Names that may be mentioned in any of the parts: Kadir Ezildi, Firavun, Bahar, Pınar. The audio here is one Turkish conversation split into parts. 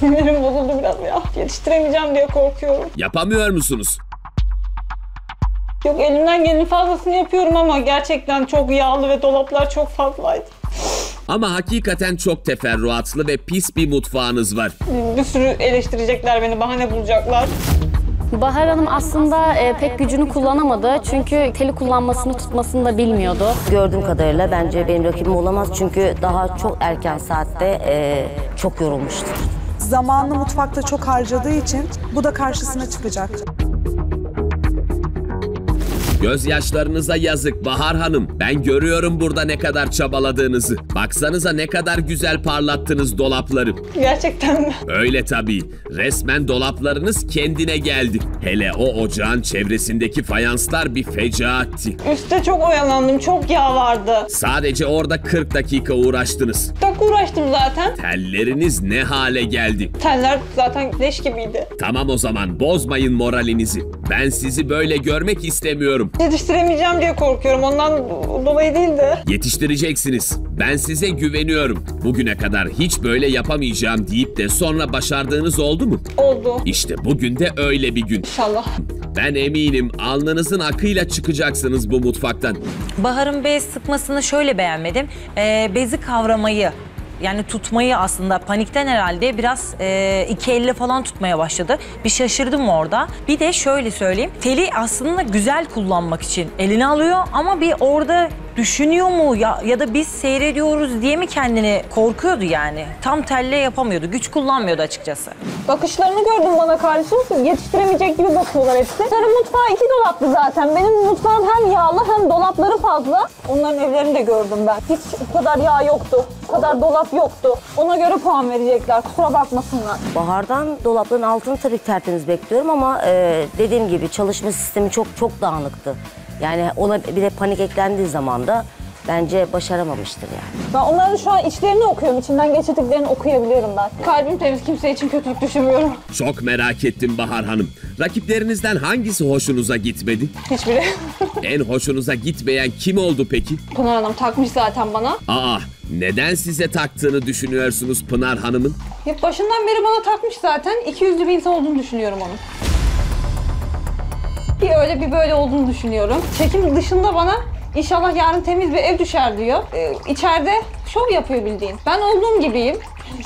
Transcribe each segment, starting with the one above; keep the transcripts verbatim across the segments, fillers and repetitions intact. Sinirim bozuldu biraz ya. Yetiştiremeyeceğim diye korkuyorum. Yapamıyor musunuz? Yok, elimden gelenin fazlasını yapıyorum ama gerçekten çok yağlı ve dolaplar çok fazlaydı. Ama hakikaten çok teferruatlı ve pis bir mutfağınız var. Bir sürü eleştirecekler beni, bahane bulacaklar. Bahar Hanım aslında pek gücünü kullanamadı çünkü teli kullanmasını tutmasını da bilmiyordu. Gördüğüm kadarıyla bence benim rakibim olamaz çünkü daha çok erken saatte çok yorulmuştur. Zamanını mutfakta çok harcadığı için bu da karşısına çıkacak. Gözyaşlarınıza yazık Bahar Hanım. Ben görüyorum burada ne kadar çabaladığınızı. Baksanıza ne kadar güzel parlattınız dolapları. Gerçekten mi? Öyle tabii. Resmen dolaplarınız kendine geldi. Hele o ocağın çevresindeki fayanslar bir fecaatti. Üste çok oyalandım. Çok yağ vardı. Sadece orada kırk dakika uğraştınız. kırk dakika uğraştım zaten. Telleriniz ne hale geldi? Teller zaten leş gibiydi. Tamam o zaman bozmayın moralinizi. Ben sizi böyle görmek istemiyorum. Yetiştiremeyeceğim diye korkuyorum. Ondan dolayı değil de. Yetiştireceksiniz. Ben size güveniyorum. Bugüne kadar hiç böyle yapamayacağım deyip de sonra başardığınız oldu mu? Oldu. İşte bugün de öyle bir gün. İnşallah. Ben eminim alnınızın akıyla çıkacaksınız bu mutfaktan. Bahar'ın bez sıkmasını şöyle beğenmedim. Ee, bezi kavramayı, yani tutmayı aslında panikten herhalde biraz e, iki elle falan tutmaya başladı. Bir şaşırdım orada. Bir de şöyle söyleyeyim. Teli aslında güzel kullanmak için eline alıyor ama bir orada düşünüyor mu ya, ya da biz seyrediyoruz diye mi kendini korkuyordu yani. Tam telle yapamıyordu. Güç kullanmıyordu açıkçası. Bakışlarını gördüm bana karşı. Yetiştiremeyecek gibi bakıyorlar hepsi. Sarı mutfağı iki dolaplı zaten. Benim mutfağım hem yağlı hem dolapları fazla. Onların evlerini de gördüm ben. Hiç bu kadar yağ yoktu. Bu kadar dolap yoktu. Ona göre puan verecekler. Kusura bakmasınlar. Bahar'dan dolapların altını tabii tertemiz bekliyorum ama e, dediğim gibi çalışma sistemi çok çok dağınıktı. Yani ona bir de panik eklendiği zaman da bence başaramamıştır yani. Ben onların şu an içlerini okuyorum. İçinden geçirdiklerini okuyabiliyorum ben. Kalbim temiz, kimse için kötülük düşünmüyorum. Çok merak ettim Bahar Hanım. Rakiplerinizden hangisi hoşunuza gitmedi? Hiçbiri. En hoşunuza gitmeyen kim oldu peki? Pınar Hanım takmış zaten bana. Aa, neden size taktığını düşünüyorsunuz Pınar Hanım'ın? Hep başından beri bana takmış zaten. İki yüzlü bir insan olduğunu düşünüyorum onun. Bir öyle bir böyle olduğunu düşünüyorum. Çekim dışında bana inşallah yarın temiz bir ev düşer diyor. Ee, içeride şov yapıyor bildiğin. Ben olduğum gibiyim.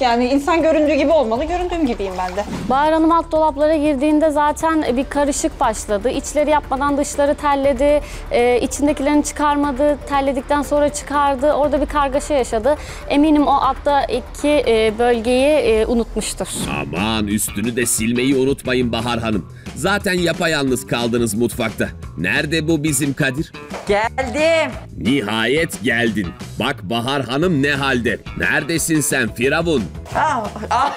Yani insan göründüğü gibi olmalı, göründüğüm gibiyim ben de. Bahar Hanım alt dolaplara girdiğinde zaten bir karışık başladı. İçleri yapmadan dışları telledi, ee, içindekilerini çıkarmadı, telledikten sonra çıkardı. Orada bir kargaşa yaşadı. Eminim o altta iki e, bölgeyi e, unutmuştur. Aman üstünü de silmeyi unutmayın Bahar Hanım. Zaten yapayalnız kaldınız mutfakta. Nerede bu bizim Kadir? Geldim. Nihayet geldin. Bak Bahar Hanım ne halde? Neredesin sen Firavun? Ah, ah,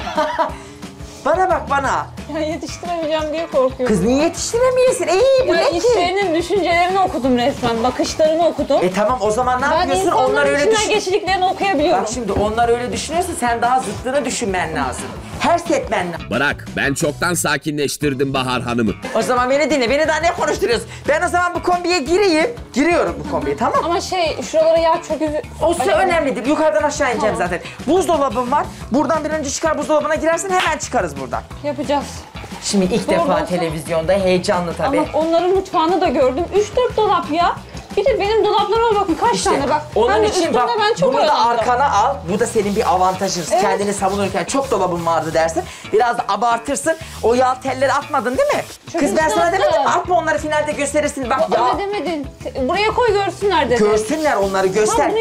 bana bak bana. Ya yetiştiremeyeceğim diye korkuyorum. Kız niye yetiştiremiyorsun? İyi bu ne ki? İşlerinin düşüncelerini okudum resmen. Bakışlarını okudum. E tamam o zaman ne ben yapıyorsun? Onlar öyle düşün... geçirdiklerini okuyabiliyorum. Bak şimdi onlar öyle düşünüyorsa sen daha zıttını düşünmen lazım. Ters etmen lazım. Bırak ben çoktan sakinleştirdim Bahar Hanım'ı. O zaman beni dinle. Beni daha ne konuşturuyorsun? Ben o zaman bu kombiye gireyim. Giriyorum bu kombiye tamam mı? Ama şey şuralara yağ çöküzü... Olsun önemli değil. Yukarıdan aşağı ineceğim tamam. Zaten. Buzdolabım var. Buradan bir önce çıkar buzdolabına girersen hemen çıkarız buradan. Yapacağız. Şimdi ilk doğru defa olsa... televizyonda heyecanlı tabii. Ama onların mutfağını da gördüm. üç dört dolap ya. Bir de benim dolaplarıma bakın kaç işte, tane bak. Onun için bak ben çok bunu da arkana al. Bu da senin bir avantajın. Evet. Kendini savunurken çok dolabın vardı dersin. Biraz da abartırsın. O yağ telleri atmadın değil mi? Çünkü kız ben sana demedim mi? Atma onları finalde gösterirsin. Bak ya. Öyle demedin. Buraya koy görsünler dedi. Görsünler onları göster.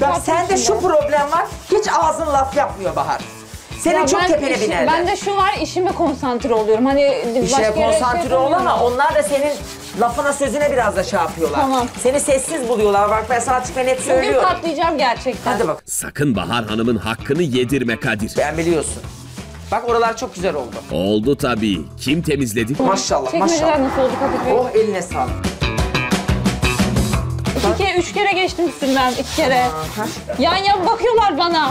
Tamam, bak sende şu problem var. Hiç ağzın laf yapmıyor Bahar. Senin çok tepene binerler. Bende şu var, işime konsantre oluyorum. Hani İşine konsantre şey ol ama onlar da senin lafına sözüne biraz da şey yapıyorlar. Tamam. Seni sessiz buluyorlar. Bak ben sana açık ve net söylüyorum. Bugün patlayacağım gerçekten. Hadi bak. Sakın Bahar Hanım'ın hakkını yedirme Kadir. Ben biliyorsun. Bak oralar çok güzel oldu. Oldu tabii. Kim temizledi? Maşallah çekmeceler maşallah. Çekmeceler nasıl oldu Kadir Bey? Oh eline sağlık. İki kere, üç kere geçtim üstünden. İki kere. Aha. Yan yan bakıyorlar bana.